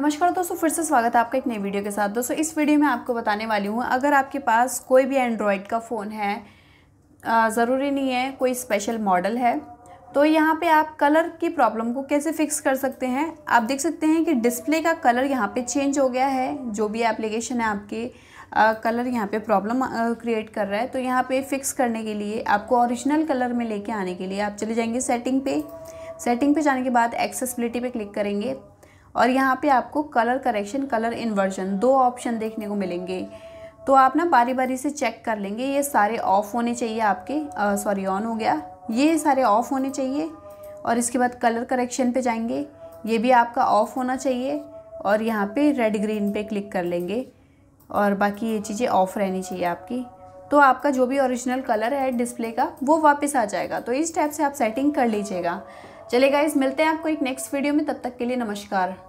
नमस्कार दोस्तों, फिर से स्वागत है आपका एक नई वीडियो के साथ। दोस्तों इस वीडियो में आपको बताने वाली हूँ, अगर आपके पास कोई भी एंड्रॉयड का फ़ोन है, ज़रूरी नहीं है कोई स्पेशल मॉडल है, तो यहाँ पे आप कलर की प्रॉब्लम को कैसे फिक्स कर सकते हैं। आप देख सकते हैं कि डिस्प्ले का कलर यहाँ पे चेंज हो गया है, जो भी एप्लीकेशन है आपके कलर यहाँ पे प्रॉब्लम क्रिएट कर रहा है। तो यहाँ पे फिक्स करने के लिए आपको ओरिजिनल कलर में लेके आने के लिए आप चले जाएंगे सेटिंग पे। सेटिंग पे जाने के बाद एक्सेसिबिलिटी पे क्लिक करेंगे और यहाँ पे आपको कलर करेक्शन, कलर इन्वर्जन दो ऑप्शन देखने को मिलेंगे। तो आप ना बारी बारी से चेक कर लेंगे। ये सारे ऑफ़ होने चाहिए आपके, सॉरी ऑन हो गया, ये सारे ऑफ़ होने चाहिए। और इसके बाद कलर करेक्शन पे जाएंगे, ये भी आपका ऑफ़ होना चाहिए। और यहाँ पे रेड ग्रीन पे क्लिक कर लेंगे और बाकी ये चीज़ें ऑफ़ रहनी चाहिए आपकी। तो आपका जो भी ओरिजिनल कलर है डिस्प्ले का वो वापस आ जाएगा। तो इस टाइप से आप सेटिंग कर लीजिएगा। चलिए गाइस, मिलते हैं आपको एक नेक्स्ट वीडियो में। तब तक के लिए नमस्कार।